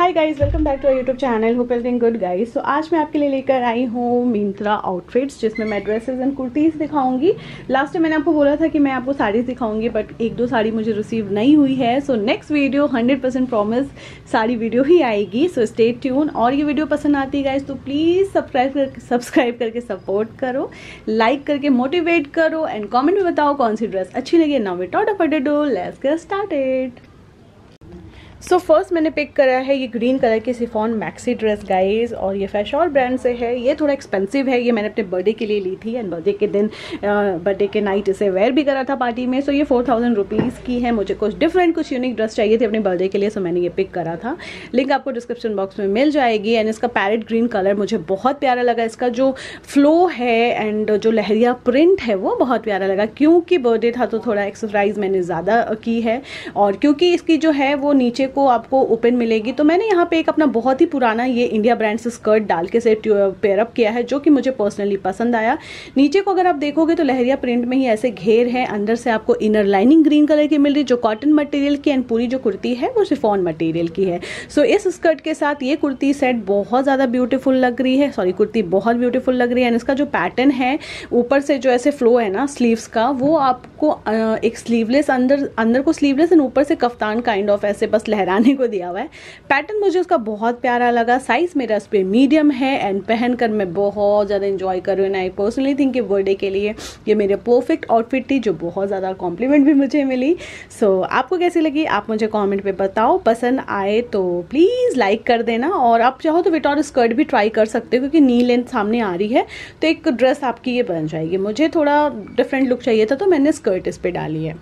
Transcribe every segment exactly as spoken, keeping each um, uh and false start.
Hi guys, welcome back to our YouTube channel hope everything good guys. तो आज मैं आपके लिए लेकर आई हूँ मिंत्रा आउटफिट्स, जिसमें मैं ड्रेसेस एंड कुर्तीज़ दिखाऊंगी। लास्ट टाइम मैंने आपको बोला था कि मैं आपको साड़ीज दिखाऊंगी, बट एक दो साड़ी मुझे रिसीव नहीं हुई है। So next video hundred percent promise sari video ही आएगी। So stay tune. और ये वीडियो पसंद आती है गाइज तो प्लीज़ सब्सक्राइब कर सब्सक्राइब करके सपोर्ट करो, लाइक करके मोटिवेट करो एंड कॉमेंट में बताओ कौन सी ड्रेस अच्छी लगी। Now without a further do let's get started. So so first मैंने पिक करा है ये ग्रीन कलर की सिफॉन मैक्सी ड्रेस गाइज, और ये फैशोर ब्रांड से है। ये थोड़ा एक्सपेंसिव है, ये मैंने अपने बर्थडे के लिए ली थी एंड बर्थडे के दिन बर्थडे के नाइट इसे वेयर भी करा था पार्टी में। सो so ये फोर थाउजेंड रुपीज़ की है। मुझे कुछ डिफरेंट कुछ यूनिक ड्रेस चाहिए थी अपने बर्थडे के लिए, सो so मैंने ये पिक करा था। लिंक आपको डिस्क्रिप्शन बॉक्स में मिल जाएगी। एंड इसका पैरेट ग्रीन कलर मुझे बहुत प्यारा लगा, इसका जो फ्लो है एंड जो लहरिया प्रिंट है वो बहुत प्यारा लगा। क्योंकि बर्थडे था तो थोड़ा एक्सरसाइज मैंने ज़्यादा की है, और क्योंकि इसकी जो है वो नीचे को आपको ओपन मिलेगी, तो मैंने यहाँ पे एक अपना बहुत ही पुराना ये इंडिया ब्रांड से स्कर्ट डाल के से पेयरअप किया है, जो कि मुझे पर्सनली पसंद आया। नीचे को अगर आप देखोगे तो लहरिया प्रिंट में ही ऐसे घेर है, अंदर से आपको इनर लाइनिंग ग्रीन कलर की मिल रही जो कॉटन मटेरियल की, एंड पूरी जो कुर्ती है वो शिफॉन मटेरियल की है। सो so, इस स्कर्ट के साथ ये कुर्ती सेट बहुत ज़्यादा ब्यूटीफुल लग रही है, सॉरी कुर्ती बहुत ब्यूटीफुल लग रही है। एंड इसका जो पैटर्न है ऊपर से जो ऐसे फ्लो है ना स्लीव्स का, वो आपको एक स्लीवलेस अंदर अंदर को स्लीवलेस एंड ऊपर से कफ्तान काइंड ऑफ ऐसे बस लहराने को दिया हुआ है। पैटर्न मुझे उसका बहुत प्यारा लगा। साइज मेरा इस पर मीडियम है एंड पहनकर मैं बहुत ज़्यादा एंजॉय कर रही हूँ। आई पर्सनली थिंक कि बर्थडे के लिए ये मेरे परफेक्ट आउटफिट थी, जो बहुत ज़्यादा कॉम्प्लीमेंट भी मुझे मिली। सो so, आपको कैसी लगी आप मुझे कॉमेंट पे बताओ। पसंद आए तो प्लीज़ लाइक कर देना, और आप चाहो तो विदाउट स्कर्ट भी ट्राई कर सकते हो, क्योंकि नी लेंथ सामने आ रही है तो एक ड्रेस आपकी ये बन जाएगी। मुझे थोड़ा डिफरेंट लुक चाहिए था तो मैंने स्कर्ट इस पर डाली है।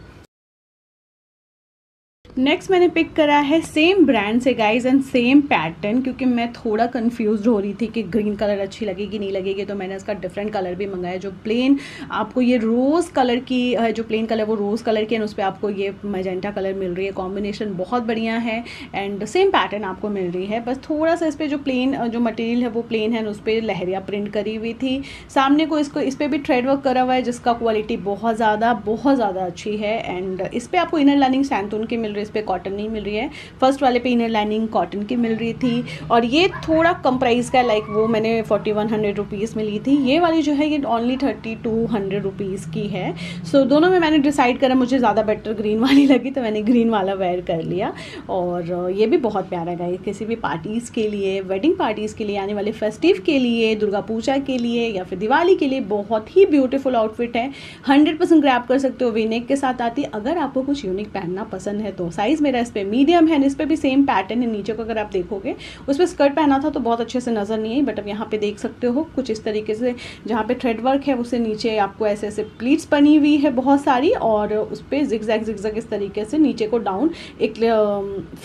नेक्स्ट मैंने पिक करा है सेम ब्रांड से गाइज एंड सेम पैटर्न, क्योंकि मैं थोड़ा कंफ्यूज हो रही थी कि ग्रीन कलर अच्छी लगेगी नहीं लगेगी, तो मैंने इसका डिफरेंट कलर भी मंगाया। जो प्लेन आपको ये रोज़ कलर की है, जो प्लेन कलर वो रोज़ कलर की, एंड उस पर आपको ये मैजेंटा कलर मिल रही है। कॉम्बिनेशन बहुत बढ़िया है एंड सेम पैटर्न आपको मिल रही है, बस थोड़ा सा इस पर जो प्लेन जो मटेरियल है वो प्लेन है, उस पर लहरिया प्रिंट करी हुई थी। सामने को इसको इस पर भी थ्रेड वर्क करा हुआ है, जिसका क्वालिटी बहुत ज़्यादा बहुत ज़्यादा अच्छी है। एंड इस पर आपको इनर लाइनिंग सैंतून की मिल रही है, पे कॉटन नहीं मिल रही है। फर्स्ट वाले पे इनर लाइनिंग कॉटन की मिल रही थी, और ये थोड़ा कम प्राइस का, लाइक वो मैंने फोर्टी वन हंड्रेड रुपीज़ में ली थी। ये वाली जो है ये only thirty two hundred rupees की है। सो so, दोनों में मैंने डिसाइड करा मुझे ज़्यादा बेटर ग्रीन वाली लगी, तो मैंने ग्रीन वाला वेयर कर लिया। और ये भी बहुत प्यारा है, किसी भी पार्टीज़ के लिए, वेडिंग पार्टीज़ के लिए, आने वाले फेस्टिव के लिए, दुर्गा पूजा के लिए या फिर दिवाली के लिए बहुत ही ब्यूटीफुल आउटफिट है। हंड्रेड परसेंट ग्रैब कर सकते हो। वी नेक के साथ आती, अगर आपको कुछ यूनिक पहनना पसंद है तो। साइज़ मेरा इस पर मीडियम है, इस पर भी सेम पैटर्न है। नीचे को अगर आप देखोगे उस पर स्कर्ट पहना था तो बहुत अच्छे से नज़र नहीं आई, बट अब यहाँ पे देख सकते हो कुछ इस तरीके से, जहाँ पे थ्रेड वर्क है उससे नीचे आपको ऐसे ऐसे प्लीट्स बनी हुई है बहुत सारी, और उस पर जिगजैग जिगजैग इस तरीके से नीचे को डाउन एक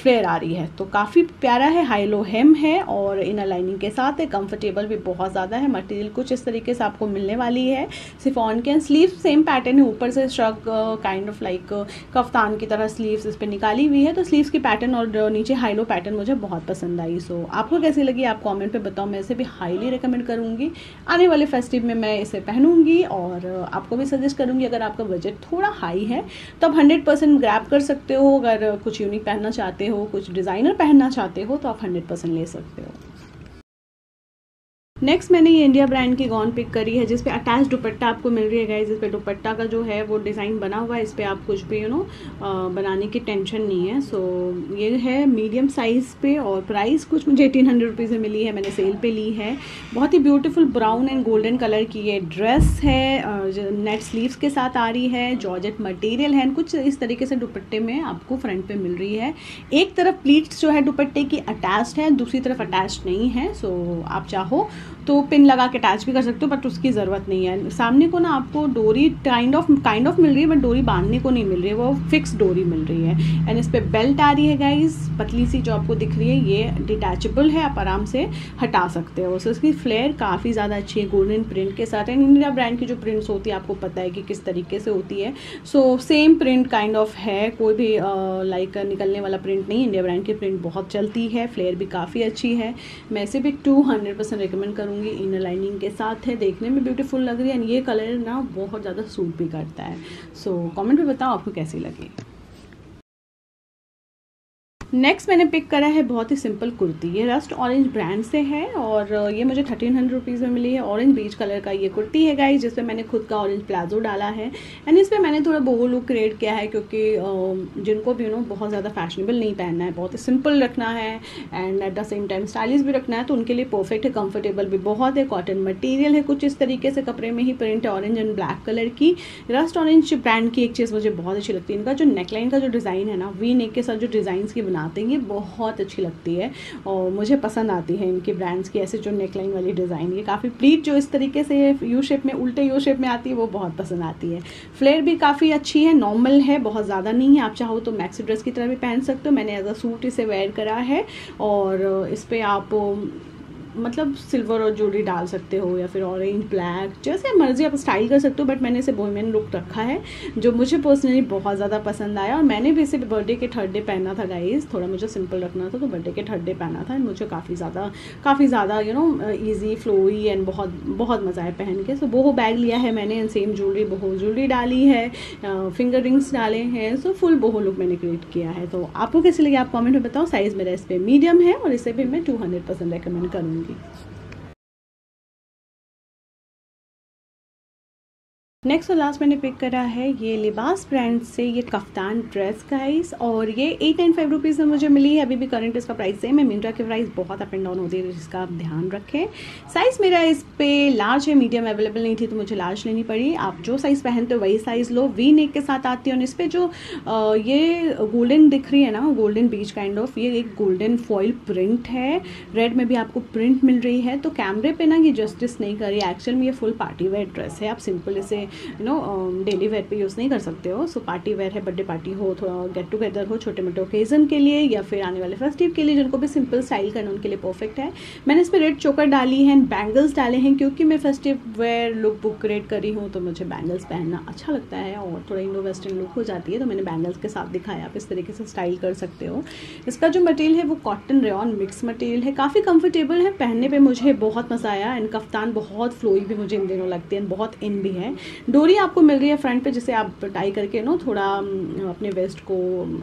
फ्लेयर आ रही है। तो काफ़ी प्यारा है, हाई लो हेम है और इनर लाइनिंग के साथ है। कम्फर्टेबल भी बहुत ज़्यादा है। मटेरियल कुछ इस तरीके से आपको मिलने वाली है सिफॉन के, एंड स्लीव सेम पैटर्न है, ऊपर से shrug kind of like kaftan की तरह स्लीव्स इस पर निकाली हुई है। तो स्लीव्स की पैटर्न और नीचे हाईलो पैटर्न मुझे बहुत पसंद आई। सो so, आपको कैसी लगी आप कमेंट पे बताओ। मैं इसे भी हाईली रिकमेंड करूँगी। आने वाले फेस्टिव में मैं इसे पहनूंगी और आपको भी सजेस्ट करूँगी। अगर आपका बजट थोड़ा हाई है तो आप हंड्रेड परसेंट ग्रैब कर सकते हो। अगर कुछ यूनिक पहनना चाहते हो, कुछ डिज़ाइनर पहनना चाहते हो तो आप हंड्रेड परसेंट ले सकते हो। नेक्स्ट मैंने ये इंडिया ब्रांड की गॉन पिक करी है, जिस पे अटैच दुपट्टा आपको मिल रही है गाइस। इस पे दुपट्टा का जो है वो डिज़ाइन बना हुआ है, इस पे आप कुछ भी यू नो बनाने की टेंशन नहीं है। सो so, ये है मीडियम साइज़ पे, और प्राइस कुछ मुझे एटीन हंड्रेड रुपीज़ में मिली है, मैंने सेल पे ली है। बहुत ही beautiful brown and golden colour की ये ड्रेस है, नेट स्लीव्स के साथ आ रही है, जॉर्जेट मटेरियल है। कुछ इस तरीके से दुपट्टे में आपको फ्रंट पे मिल रही है। एक तरफ प्लीट्स जो है दुपट्टे की अटैच्ड है, दूसरी तरफ अटैच नहीं है। सो so, आप चाहो तो पिन लगा के अटैच भी कर सकते हो, बट उसकी ज़रूरत नहीं है। सामने को ना आपको डोरी काइंड ऑफ काइंड ऑफ मिल रही है, बट डोरी बांधने को नहीं मिल रही है, वो फिक्स डोरी मिल रही है। एंड इस पर बेल्ट आ रही है गाइस, पतली सी जो आपको दिख रही है, ये डिटैचेबल है, आप आराम से हटा सकते हो। सो इसकी फ्लेयर काफ़ी ज़्यादा अच्छी है, गोल्डन प्रिंट के साथ। एंड इंडिया ब्रांड की जो प्रिंट्स होती है आपको पता है कि किस तरीके से होती है। So same print kind of है, कोई भी लाइक निकलने वाला प्रिंट नहीं। इंडिया ब्रांड की प्रिंट बहुत चलती है, फ्लेयर भी काफ़ी अच्छी है। मैं इसे भी टू हंड्रेड परसेंट रिकमेंड करूँगी। इनर लाइनिंग के साथ है, देखने में ब्यूटीफुल लग रही है, एंड ये कलर ना बहुत ज़्यादा सूट भी करता है। सो so, कमेंट में बताओ आपको कैसी लगी। नेक्स्ट मैंने पिक करा है बहुत ही सिंपल कुर्ती, ये रस्ट ऑरेंज ब्रांड से है और ये मुझे थर्टीन हंड्रेड रुपीज़ में मिली है। ऑरेंज बीच कलर का ये कुर्ती है गाइस, जिसमें मैंने खुद का ऑरेंज प्लाजो डाला है एंड इसमें मैंने थोड़ा बोहो लुक क्रिएट किया है, क्योंकि जिनको भी यू नो बहुत ज़्यादा फैशनेबल नहीं पहनना है, बहुत सिंपल रखना है and at the same time stylish भी रखना है, तो उनके लिए परफेक्ट है। कंफर्टेबल भी बहुत है, कॉटन मटीरियल है, कुछ इस तरीके से कपड़े में ही प्रिंट है ऑरेंज एंड ब्लैक कलर की। रस्ट ऑरेंज ब्रांड की एक चीज़ मुझे बहुत अच्छी लगती है, इनका जो नेकलाइन का जो डिज़ाइन है ना, वी नेक के साथ जो डिज़ाइंस की बनाते हैं, ये बहुत अच्छी लगती है और मुझे पसंद आती है इनके ब्रांड्स की ऐसे जो नेकलाइन वाली डिज़ाइन। ये काफ़ी प्लीट जो इस तरीके से यू शेप में, उल्टे यू शेप में आती है, वो बहुत पसंद आती है। फ्लेयर भी काफ़ी अच्छी है, नॉर्मल है, बहुत ज़्यादा नहीं है। आप चाहो तो मैक्सी ड्रेस की तरह भी पहन सकते हो। मैंने एज अ सूट इसे वेयर करा है और इस पर आप मतलब सिल्वर और ज्वेलरी डाल सकते हो या फिर ऑरेंज ब्लैक, जैसे मर्जी आप स्टाइल कर सकते हो, बट मैंने इसे बोहेमियन लुक रखा है जो मुझे पर्सनली बहुत ज़्यादा पसंद आया। और मैंने भी इसे बर्थडे के थर्ड डे पहना था गाइस, थोड़ा मुझे सिंपल रखना था तो बर्थडे के थर्ड डे पहना था। मुझे काफ़ी ज़्यादा काफ़ी ज़्यादा you know easy flowy and बहुत बहुत मज़ा आया पहन के। सो बोहो बैग लिया है मैंने and same jewellery, boho jewellery डाली है, फिंगर रिंग्स डाले हैं, सो फुल बोहो लुक मैंने क्रिएट किया है। तो आपको कैसे लगे आप कॉमेंट में बताओ। साइज़ मेरा इस पर मीडियम है और इसे भी मैं टू हंड्रेड परसेंट रिकमेंड करूँगी। नेक्स्ट और लास्ट मैंने पिक करा है ये लिबास ब्रांड से, ये कफ्तान ड्रेस गाइस, और ये एट नाइन फाइव रुपीज़ में मुझे मिली है। अभी भी करंट इसका प्राइस सेम है। मिंत्रा की प्राइस बहुत अप एंड डाउन होती है, जिसका आप ध्यान रखें। साइज़ मेरा इस पे लार्ज है, मीडियम अवेलेबल नहीं थी तो मुझे लार्ज लेनी पड़ी। आप जो साइज़ पहनते हो वही साइज़ लो। वी नेक के साथ आती है और इस पर जो आ, ये गोल्डन दिख रही है ना, गोल्डन बीच काइंड ऑफ, ये एक गोल्डन फॉइल प्रिंट है। रेड में भी आपको प्रिंट मिल रही है, तो कैमरे पर ना ये जस्टिस नहीं कर रही। एक्चुअल में ये फुल पार्टी वेयर ड्रेस है, आप सिंपल इसे यू नो डेली वेयर पे यूज़ नहीं कर सकते हो। सो पार्टी वेयर है, बर्थडे पार्टी हो, थोड़ा गेट टुगेदर हो, छोटे मोटे ओकेजन के लिए या फिर आने वाले फेस्टिव के लिए, जिनको भी सिंपल स्टाइल करना उनके लिए परफेक्ट है। मैंने इस पर रेड चोकर डाली है, बैंगल्स डाले हैं, क्योंकि मैं festive wear look book create करी हूँ तो मुझे बैंगल्स पहनना अच्छा लगता है और थोड़ा इंडो वेस्टर्न लुक हो जाती है, तो मैंने बैंगल्स के साथ दिखाया। आप इस तरीके से स्टाइल कर सकते हो। इसका जो मटेरियल है वो कॉटन रेयॉन मिक्स मटेरियल है, काफ़ी कंफर्टेबल है, पहनने पर मुझे बहुत मज़ा आया एंड कफ्तान बहुत फ्लोई भी मुझे इन दिनों लगती है, बहुत इन भी है। डोरी आपको मिल रही है फ्रंट पे, जिसे आप टाई करके नो थोड़ा अपने वेस्ट को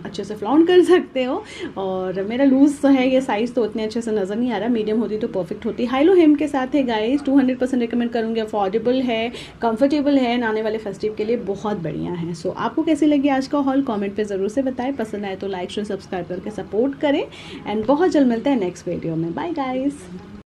अच्छे से फ्लाउंड कर सकते हो। और मेरा लूज़ है ये साइज़, तो उतने अच्छे से नज़र नहीं आ रहा, मीडियम होती तो परफेक्ट होती। हाईलो हेम के साथ है guys, two hundred percent recommend करूँगी। अफोर्डेबल है, कंफर्टेबल है एंड आने वाले फेस्टिव के लिए बहुत बढ़िया है। सो आपको कैसे लगी आज का हॉल कॉमेंट पर ज़रूर से बताएं। पसंद आए तो लाइक शेयर सब्सक्राइब करके सपोर्ट करें एंड बहुत जल्द मिलता है नेक्स्ट वीडियो में। Bye guys.